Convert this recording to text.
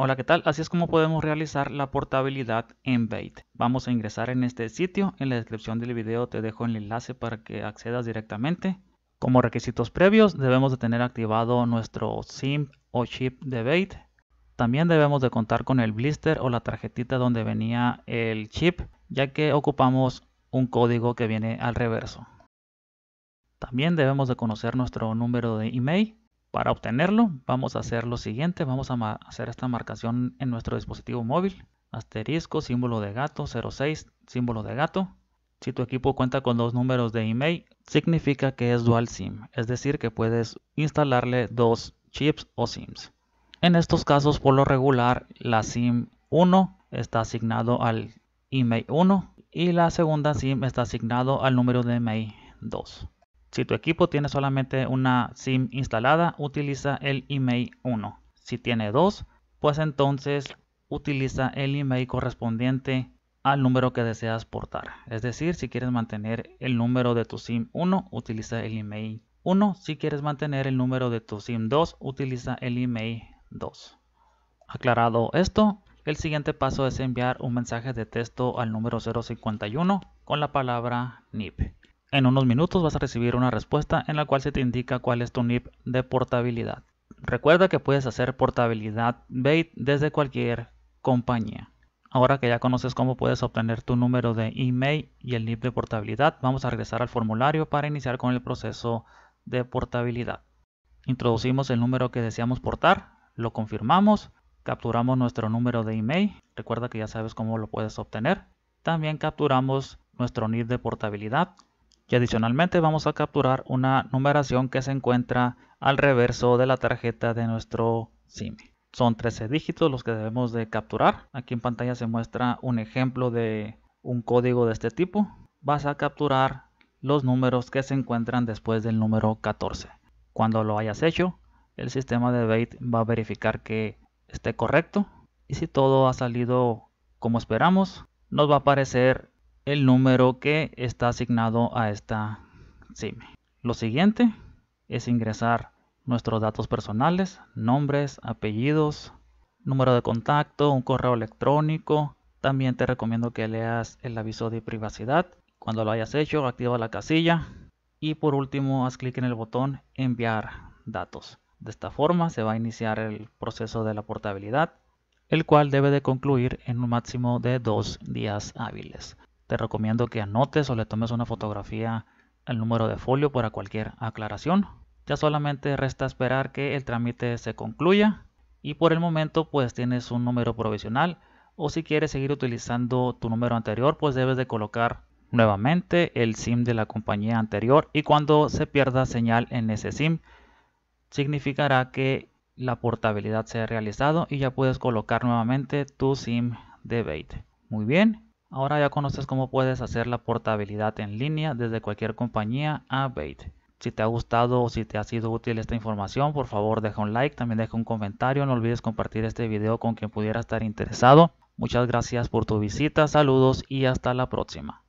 Hola, ¿qué tal? Así es como podemos realizar la portabilidad en Bait. Vamos a ingresar en este sitio. En la descripción del video te dejo el enlace para que accedas directamente. Como requisitos previos, debemos de tener activado nuestro SIM o chip de Bait. También debemos de contar con el blister o la tarjetita donde venía el chip, ya que ocupamos un código que viene al reverso. También debemos de conocer nuestro número de IMEI. Para obtenerlo, vamos a hacer lo siguiente. Vamos a hacer esta marcación en nuestro dispositivo móvil. Asterisco, símbolo de gato, 06, símbolo de gato. Si tu equipo cuenta con dos números de IMEI, significa que es dual SIM, es decir, que puedes instalarle dos chips o SIMs. En estos casos, por lo regular, la SIM 1 está asignado al IMEI 1 y la segunda SIM está asignado al número de IMEI 2. Si tu equipo tiene solamente una SIM instalada, utiliza el IMEI 1. Si tiene dos, pues entonces utiliza el IMEI correspondiente al número que deseas portar. Es decir, si quieres mantener el número de tu SIM 1, utiliza el IMEI 1. Si quieres mantener el número de tu SIM 2, utiliza el IMEI 2. Aclarado esto, el siguiente paso es enviar un mensaje de texto al número 051 con la palabra NIP. En unos minutos vas a recibir una respuesta en la cual se te indica cuál es tu NIP de portabilidad. Recuerda que puedes hacer portabilidad Bait desde cualquier compañía. Ahora que ya conoces cómo puedes obtener tu número de IMEI y el NIP de portabilidad, vamos a regresar al formulario para iniciar con el proceso de portabilidad. Introducimos el número que deseamos portar, lo confirmamos, capturamos nuestro número de IMEI, recuerda que ya sabes cómo lo puedes obtener. También capturamos nuestro NIP de portabilidad y adicionalmente vamos a capturar una numeración que se encuentra al reverso de la tarjeta de nuestro SIM. Son 13 dígitos los que debemos de capturar. Aquí en pantalla se muestra un ejemplo de un código de este tipo. Vas a capturar los números que se encuentran después del número 14. Cuando lo hayas hecho, el sistema de Bait va a verificar que esté correcto. Y si todo ha salido como esperamos, nos va a aparecer el número que está asignado a esta SIM. Lo siguiente es ingresar nuestros datos personales, nombres, apellidos, número de contacto, un correo electrónico. También te recomiendo que leas el aviso de privacidad. Cuando lo hayas hecho, activa la casilla y por último haz clic en el botón enviar datos. De esta forma se va a iniciar el proceso de la portabilidad, el cual debe de concluir en un máximo de 2 días hábiles. Te recomiendo que anotes o le tomes una fotografía al número de folio para cualquier aclaración. Ya solamente resta esperar que el trámite se concluya y por el momento pues tienes un número provisional, o si quieres seguir utilizando tu número anterior pues debes de colocar nuevamente el SIM de la compañía anterior, y cuando se pierda señal en ese SIM significará que la portabilidad se ha realizado y ya puedes colocar nuevamente tu SIM de Bait. Muy bien, ahora ya conoces cómo puedes hacer la portabilidad en línea desde cualquier compañía a Bait. Si te ha gustado o si te ha sido útil esta información, por favor deja un like, también deja un comentario, no olvides compartir este video con quien pudiera estar interesado. Muchas gracias por tu visita, saludos y hasta la próxima.